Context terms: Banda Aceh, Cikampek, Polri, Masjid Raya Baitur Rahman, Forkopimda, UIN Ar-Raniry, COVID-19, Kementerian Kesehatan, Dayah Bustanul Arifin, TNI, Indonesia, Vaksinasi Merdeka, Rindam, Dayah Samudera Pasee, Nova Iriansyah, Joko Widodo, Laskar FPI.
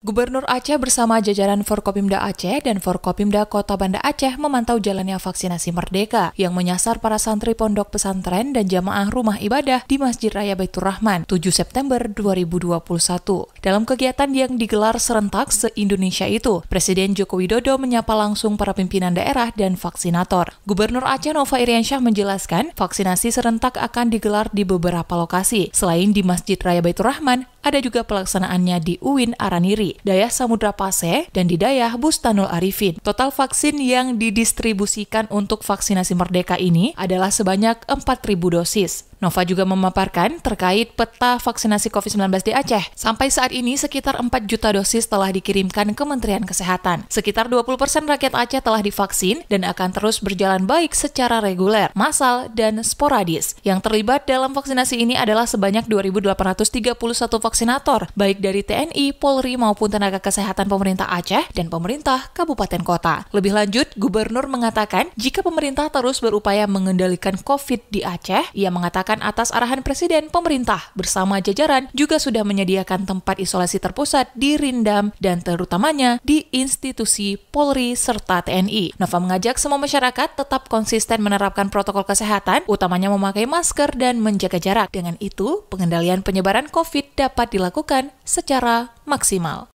Gubernur Aceh bersama jajaran Forkopimda Aceh dan Forkopimda Kota Banda Aceh memantau jalannya vaksinasi merdeka yang menyasar para santri pondok pesantren dan jamaah rumah ibadah di Masjid Raya Baitur Rahman 7 September 2021. Dalam kegiatan yang digelar serentak se-Indonesia itu, Presiden Joko Widodo menyapa langsung para pimpinan daerah dan vaksinator. Gubernur Aceh Nova Iriansyah menjelaskan vaksinasi serentak akan digelar di beberapa lokasi. Selain di Masjid Raya Baitur Rahman, ada juga pelaksanaannya di UIN Ar-Raniry, Dayah Samudera Pasee, dan di Dayah Bustanul Arifin. Total vaksin yang didistribusikan untuk vaksinasi merdeka ini adalah sebanyak 4.000 dosis. Nova juga memaparkan terkait peta vaksinasi COVID-19 di Aceh. Sampai saat ini, sekitar 4 juta dosis telah dikirimkan Kementerian Kesehatan. Sekitar 20% rakyat Aceh telah divaksin dan akan terus berjalan baik secara reguler, massal, dan sporadis. Yang terlibat dalam vaksinasi ini adalah sebanyak 2.831 vaksinator, baik dari TNI, Polri, maupun tenaga kesehatan pemerintah Aceh dan pemerintah kabupaten kota. Lebih lanjut, Gubernur mengatakan jika pemerintah terus berupaya mengendalikan COVID di Aceh, ia mengatakan atas arahan Presiden, pemerintah bersama jajaran juga sudah menyediakan tempat isolasi terpusat di Rindam dan terutamanya di institusi Polri serta TNI. Nova mengajak semua masyarakat tetap konsisten menerapkan protokol kesehatan, utamanya memakai masker dan menjaga jarak. Dengan itu, pengendalian penyebaran COVID dapat dilakukan secara maksimal.